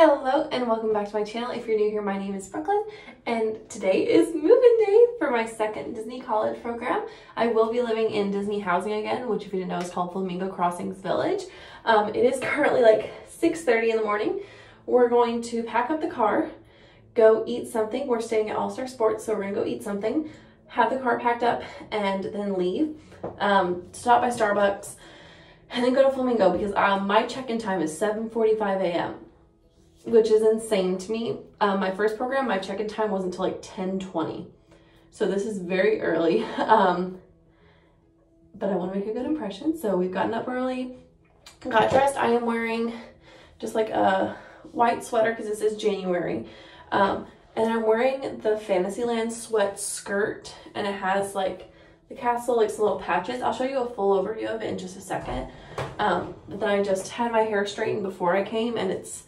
Hello and welcome back to my channel. If you're new here, my name is Brooklyn and today is move-in day for my second Disney College program. I will be living in Disney housing again, which if you didn't know is called Flamingo Crossings Village. It is currently like 6:30 in the morning. We're going to pack up the car, go eat something. We're staying at All Star Sports, so we're gonna go eat something, have the car packed up and then leave. Stop by Starbucks and then go to Flamingo because my check-in time is 7:45 a.m. which is insane to me. My first program, my check-in time wasn't until like 10:20. So this is very early, but I want to make a good impression. So we've gotten up early, got dressed. I am wearing just like a white sweater because this is January. And I'm wearing the Fantasyland sweat skirt and it has like the castle, like some little patches. I'll show you a full overview of it in just a second. But then I just had my hair straightened before I came and it's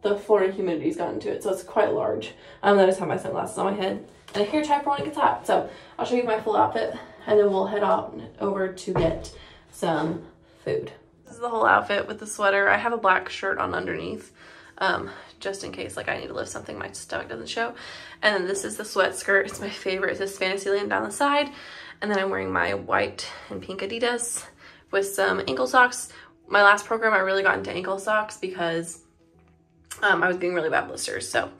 the Florida humidity's gotten to it, so it's quite large. I just have my sunglasses on my head and a hair tie for when it gets hot. So I'll show you my full outfit and then we'll head on over to get some food. This is the whole outfit with the sweater. I have a black shirt on underneath, just in case like I need to lift something, my stomach doesn't show. And then this is the sweat skirt. It's my favorite. It says Fantasyland down the side. And then I'm wearing my white and pink Adidas with some ankle socks. My last program, I really got into ankle socks because I was getting really bad blisters, so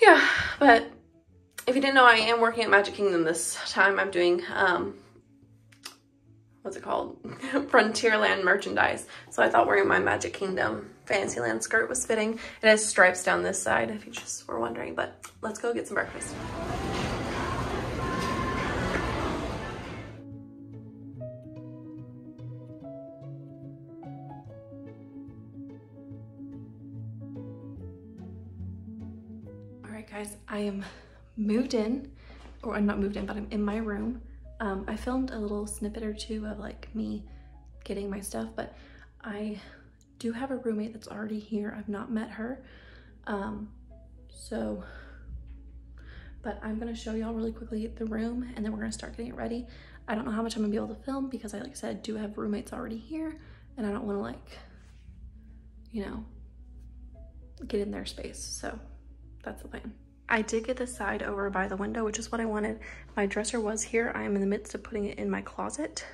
yeah. But if you didn't know, I am working at Magic Kingdom this time. I'm doing what's it called, Frontierland merchandise. So I thought wearing my Magic Kingdom Fantasyland skirt was fitting. It has stripes down this side, if you just were wondering. But let's go get some breakfast. Guys, I am moved in, or I'm not moved in, but I'm in my room. I filmed a little snippet or two of like me getting my stuff, but I do have a roommate that's already here. I've not met her, but I'm gonna show y'all really quickly the room and then we're gonna start getting it ready. I don't know how much I'm gonna be able to film because I, like I said, do have roommates already here and I don't wanna like, you know, get in their space, so that's the plan. I did get this side over by the window, which is what I wanted. My dresser was here. I am in the midst of putting it in my closet.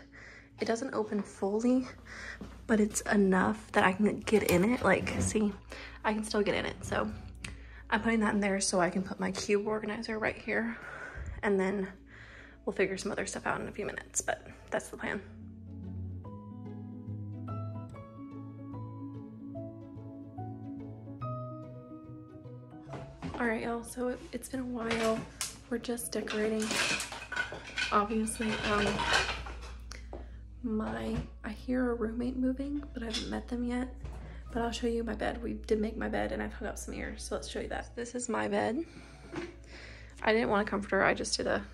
It doesn't open fully, but it's enough that I can get in it. Like, see, I can still get in it. So I'm putting that in there so I can put my cube organizer right here. And then we'll figure some other stuff out in a few minutes, but that's the plan. All right, y'all, so it's been a while. We're just decorating. Obviously, I hear a roommate moving, but I haven't met them yet. But I'll show you my bed. We did make my bed and I've hung up some ears, so let's show you that. This is my bed. I didn't want a comforter. I just did a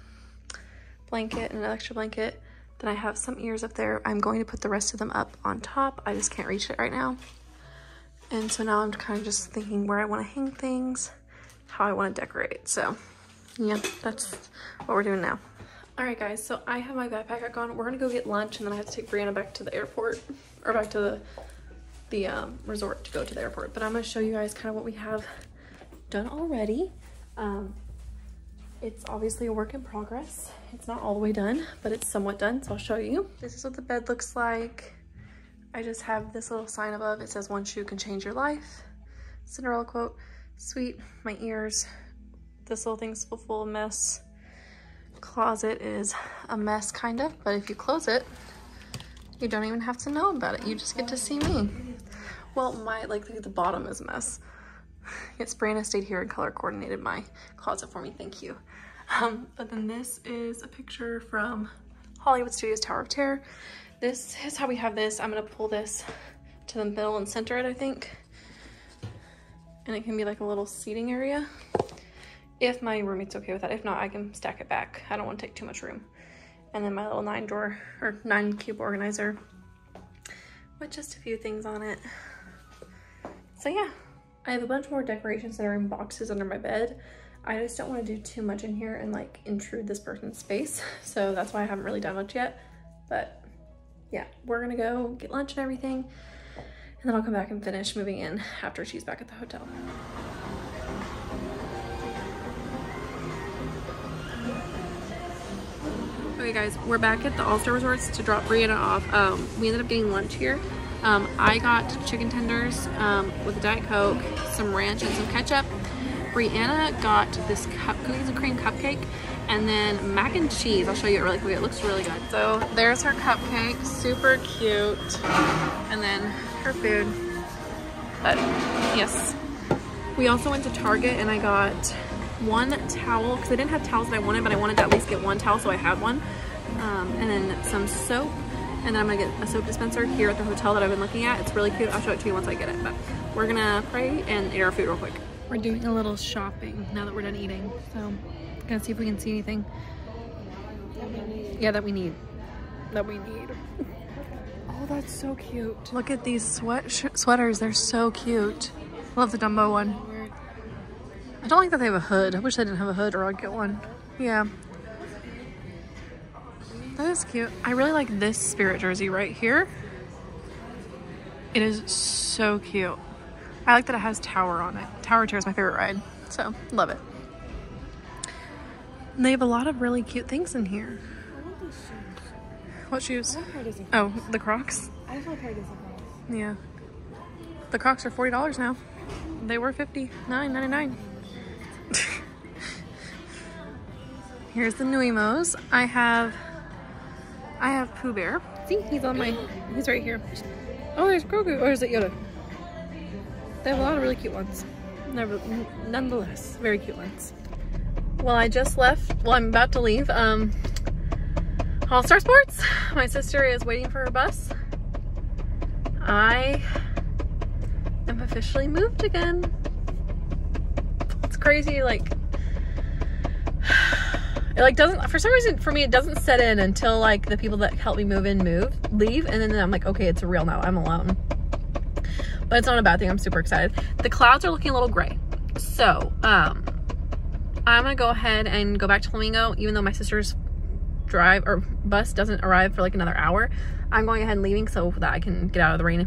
blanket and an extra blanket. Then I have some ears up there. I'm going to put the rest of them up on top. I just can't reach it right now. And so now I'm kind of just thinking where I want to hang things, how I want to decorate. So yeah, that's what we're doing now. All right guys, so I have my backpack on. We're gonna go get lunch and then I have to take Brianna back to the airport, or back to the resort to go to the airport. But I'm gonna show you guys kind of what we have done already. It's obviously a work in progress. It's not all the way done, but it's somewhat done, so I'll show you. This is what the bed looks like. I just have this little sign above. It says, "One shoe can change your life." Cinderella quote. Sweet, my ears. This little thing's a full mess. Closet is a mess, kind of, but if you close it, you don't even have to know about it. You just get to see me. Well, my, like the bottom is a mess. Yes, Brianna stayed here and color coordinated my closet for me, thank you. But then this is a picture from Hollywood Studios Tower of Terror. This is how we have this. I'm gonna pull this to the middle and center it, I think. And it can be like a little seating area. If my roommate's okay with that. If not, I can stack it back. I don't want to take too much room. And then my little 9 cube organizer with just a few things on it. So yeah, I have a bunch more decorations that are in boxes under my bed. I just don't want to do too much in here and like intrude this person's space. So that's why I haven't really done much yet. But yeah, we're gonna go get lunch and everything. and then I'll come back and finish moving in after she's back at the hotel. Okay guys, we're back at the All Star Resorts to drop Brianna off. We ended up getting lunch here. I got chicken tenders with a Diet Coke, some ranch, and some ketchup. Brianna got this cookies and cream cupcake, and then mac and cheese. I'll show you it really quick. It looks really good. So there's her cupcake, super cute, and then her food. But yes, we also went to Target and I got one towel because I didn't have towels that I wanted, but I wanted to at least get one towel, so I had one. And then some soap. And then I'm gonna get a soap dispenser here at the hotel that I've been looking at. It's really cute. I'll show it to you once I get it, but we're gonna pray and eat our food real quick. We're doing a little shopping now that we're done eating. So gonna see if we can see anything. Yeah, that we need. Oh, that's so cute. Look at these sweaters. They're so cute. I love the Dumbo one. I don't like that they have a hood. I wish they didn't have a hood or I'd get one. Yeah. That is cute. I really like this Spirit jersey right here. It is so cute. I like that it has Tower on it. Tower Terror is my favorite ride, so love it. And they have a lot of really cute things in here. I want those shoes. What shoes? I love Paradise and Crocs. Oh, the Crocs? I just love Paradise and Crocs. Yeah. The Crocs are $40 now. They were $59.99. Here's the Nuimos. I have Pooh Bear. See, he's right here. Oh, there's Krogo, or is it Yoda? They have a lot of really cute ones. Nonetheless, very cute ones. Well, I'm about to leave All Star Sports. My sister is waiting for her bus. I am officially moved again. It's crazy, It doesn't, for some reason for me, it doesn't set in until like the people that help me leave. And then I'm like, okay, it's real now, I'm alone. But it's not a bad thing, I'm super excited. The clouds are looking a little gray. So I'm gonna go ahead and go back to Flamingo, even though my sister's bus doesn't arrive for like another hour. I'm going ahead and leaving so that I can get out of the rain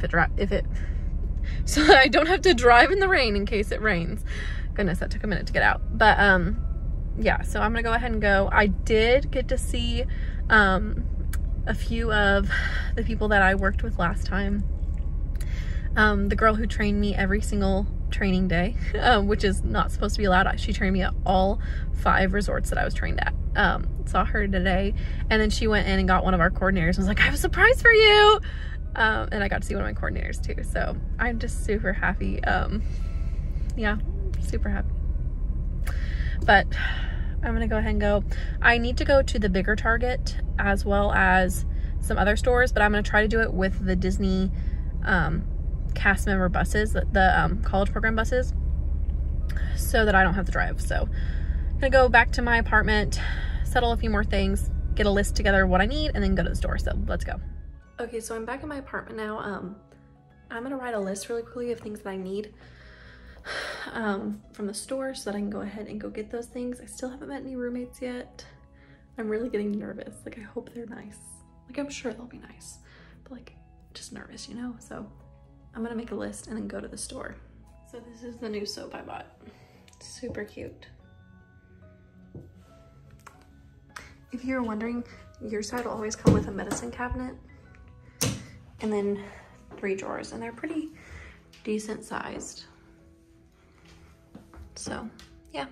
so that I don't have to drive in the rain in case it rains. Goodness, that took a minute to get out. But yeah, so I'm gonna go ahead and go. I did get to see a few of the people that I worked with last time. The girl who trained me every single training day, which is not supposed to be allowed. She trained me at all 5 resorts that I was trained at. Saw her today, and then she went in and got one of our coordinators and was like, I have a surprise for you. And I got to see one of my coordinators too. So I'm just super happy. Yeah, super happy. But I'm gonna go ahead and go. I need to go to the bigger Target as well as some other stores, but I'm gonna try to do it with the Disney cast member buses, the college program buses, so that I don't have to drive. So I'm gonna go back to my apartment, settle a few more things, get a list together of what I need, and then go to the store. So let's go. Okay, so I'm back in my apartment now. I'm gonna write a list really quickly of things that I need from the store so that I can go ahead and go get those things. I still haven't met any roommates yet. I'm really getting nervous. Like, I hope they're nice. Like, I'm sure they'll be nice, but like, just nervous, you know? So I'm gonna make a list and then go to the store. So this is the new soap I bought. It's super cute. If you're wondering, your side will always come with a medicine cabinet and then 3 drawers, and they're pretty decent sized. So, yeah.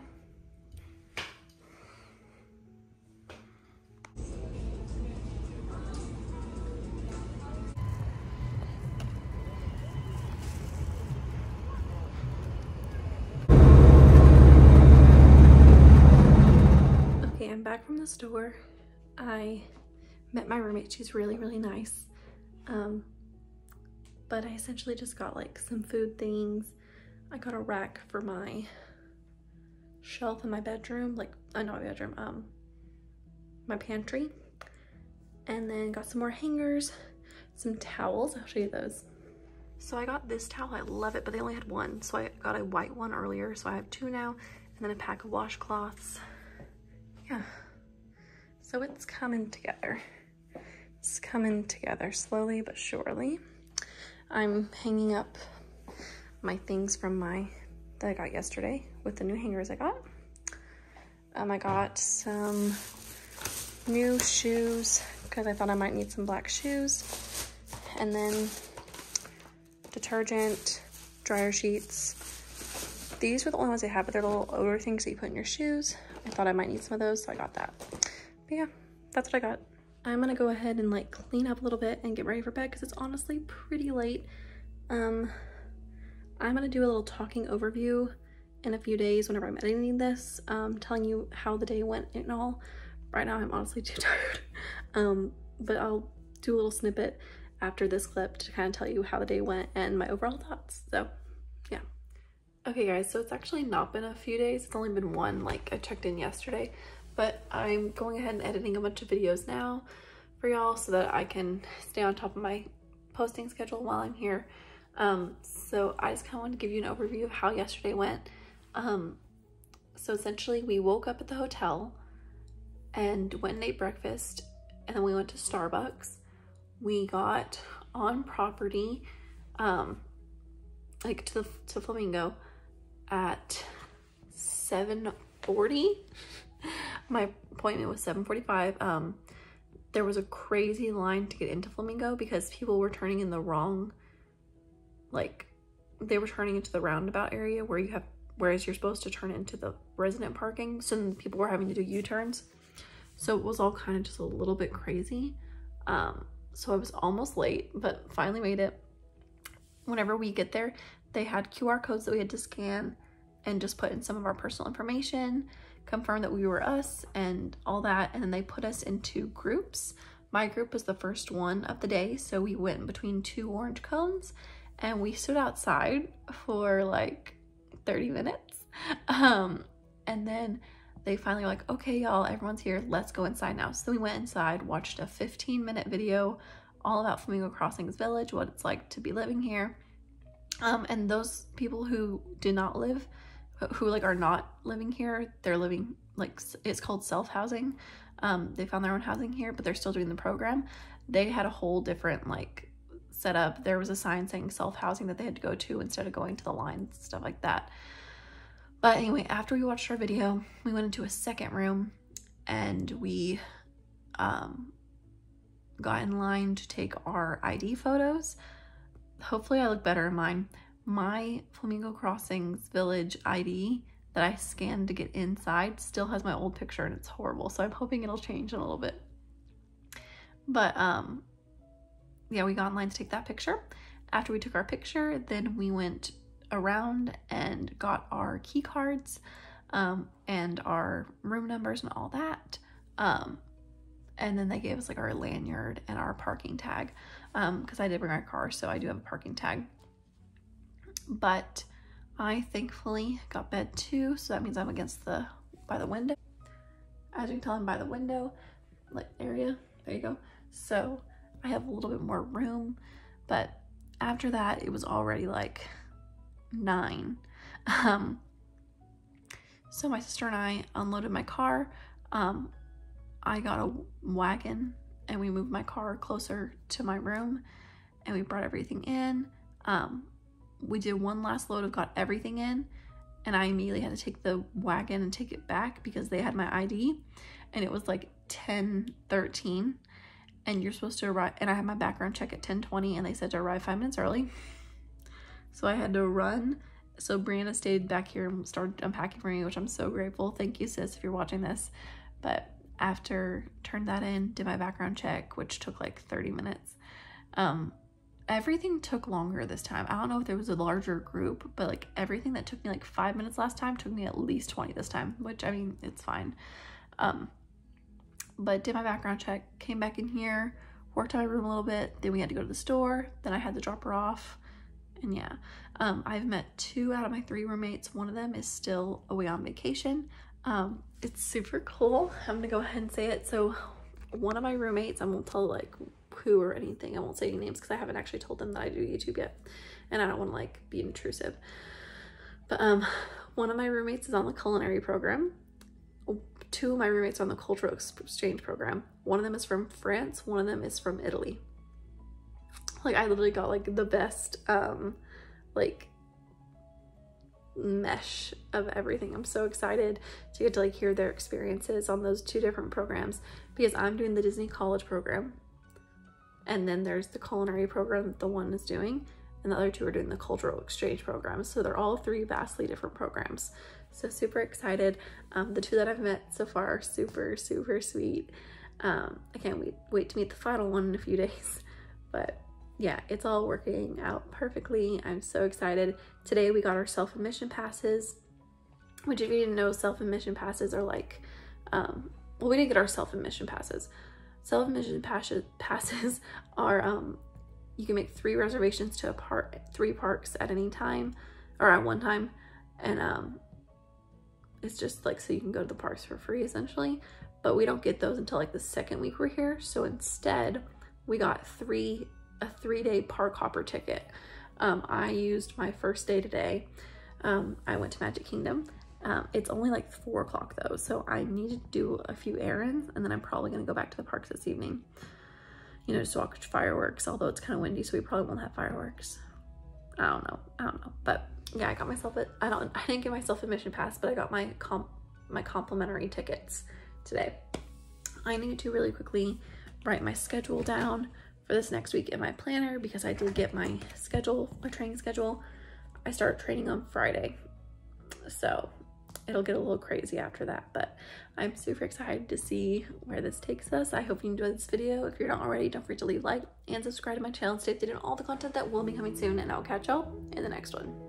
Okay, I'm back from the store. I met my roommate. She's really, really nice. But I essentially just got like some food things. I got a rack for my shelf in my bedroom, my pantry, and then got some more hangers, some towels. I'll show you those. So I got this towel, I love it, but they only had one, so I got a white one earlier, so I have 2 now, and then a pack of washcloths. Yeah, so it's coming together. It's coming together slowly but surely. I'm hanging up my things from that I got yesterday with the new hangers I got. I got some new shoes because I thought I might need some black shoes, and then detergent, dryer sheets. These were the only ones I had, but they're little odor things that you put in your shoes. I thought I might need some of those, so I got that. But yeah, that's what I got. I'm gonna go ahead and like clean up a little bit and get ready for bed because it's honestly pretty late. I'm gonna do a little talking overview in a few days whenever I'm editing this, telling you how the day went and all. Right now I'm honestly too tired, but I'll do a little snippet after this clip to kind of tell you how the day went and my overall thoughts, so yeah. Okay guys, so it's actually not been a few days, it's only been one, like I checked in yesterday, but I'm going ahead and editing a bunch of videos now for y'all so that I can stay on top of my posting schedule while I'm here. So I just kind of want to give you an overview of how yesterday went. So essentially we woke up at the hotel and went and ate breakfast, and then we went to Starbucks. We got on property, like to Flamingo at 7:40. My appointment was 7:45. There was a crazy line to get into Flamingo because people were turning in the wrong, like they were turning into the roundabout area where you have, whereas you're supposed to turn into the resident parking. So then people were having to do U-turns. So it was all kind of just a little bit crazy. So I was almost late, but finally made it. Whenever we get there, they had QR codes that we had to scan and just put in some of our personal information, confirm that we were us and all that. And then they put us into groups. My group was the first one of the day. So we went between two orange cones and we stood outside for like 30 minutes. And then they finally were like, okay, y'all, everyone's here. Let's go inside now. So we went inside, watched a 15-minute video all about Flamingo Crossings Village, what it's like to be living here. And those people who do not live, who like are not living here, they're living, like it's called self-housing. They found their own housing here, but they're still doing the program. They had a whole different like setup. There was a sign saying self-housing that they had to go to instead of going to the lines, stuff like that. But anyway, after we watched our video, we went into a second room and we got in line to take our ID photos. Hopefully I look better in mine. My Flamingo Crossings Village ID that I scanned to get inside still has my old picture and it's horrible. So I'm hoping it'll change in a little bit. But yeah, we got in line to take that picture. After we took our picture, then we went around and got our key cards and our room numbers and all that, and then they gave us like our lanyard and our parking tag, because I did bring my car, so I do have a parking tag. But I thankfully got bed too, so that means I'm against the by the window, as you can tell. I'm by the window like area, there you go, so I have a little bit more room. But after that it was already like 9. So my sister and I unloaded my car. I got a wagon and we moved my car closer to my room and we brought everything in. We did one last load of got everything in, and I immediately had to take the wagon and take it back because they had my ID and it was like 10:13 and you're supposed to arrive, and I had my background check at 10:20 and they said to arrive 5 minutes early. So I had to run. So Brianna stayed back here and started unpacking for me, which I'm so grateful. Thank you, sis, if you're watching this. But after turned that in, did my background check, which took like 30 minutes. Everything took longer this time. I don't know if there was a larger group, but like everything that took me like 5 minutes last time took me at least 20 this time, which I mean, it's fine. But did my background check, came back in here, worked on my room a little bit, then we had to go to the store, then I had to drop her off. And yeah, I've met 2 out of my 3 roommates. One of them is still away on vacation. It's super cool. I'm gonna go ahead and say it. So one of my roommates, I won't tell like who or anything. I won't say any names because I haven't actually told them that I do YouTube yet. And I don't want to like be intrusive. But one of my roommates is on the culinary program. 2 of my roommates are on the cultural exchange program. One of them is from France. One of them is from Italy. Like, I literally got like the best like mesh of everything. I'm so excited to get to like hear their experiences on those two different programs, because I'm doing the Disney College Program, and then there's the culinary program that the one is doing, and the other two are doing the cultural exchange program. So they're all three vastly different programs. So super excited. The two that I've met so far are super, super sweet. I can't wait to meet the final one in a few days. But yeah, it's all working out perfectly. I'm so excited. Today we got our self-admission passes, which, if you didn't know, self-admission passes are like, well, we didn't get our self-admission passes. Self-admission passes are, you can make 3 reservations to three parks at any time, or at one time. And it's just like, so you can go to the parks for free essentially. But we don't get those until like the second week we're here. So instead we got a 3-day park hopper ticket. I used my first day today. I went to Magic Kingdom. It's only like 4 o'clock though, so I need to do a few errands, and then I'm probably gonna go back to the parks this evening. You know, just watch fireworks, although it's kind of windy, so we probably won't have fireworks. I don't know. But yeah, I got myself I didn't get myself admission pass, but I got my complimentary tickets today. I need to really quickly write my schedule down for this next week in my planner, because I did get my schedule, my training schedule. I start training on Friday, so it'll get a little crazy after that, but I'm super excited to see where this takes us. I hope you enjoyed this video. If you're not already, don't forget to leave, like, and subscribe to my channel. Stay updated on all the content that will be coming soon, and I'll catch y'all in the next one.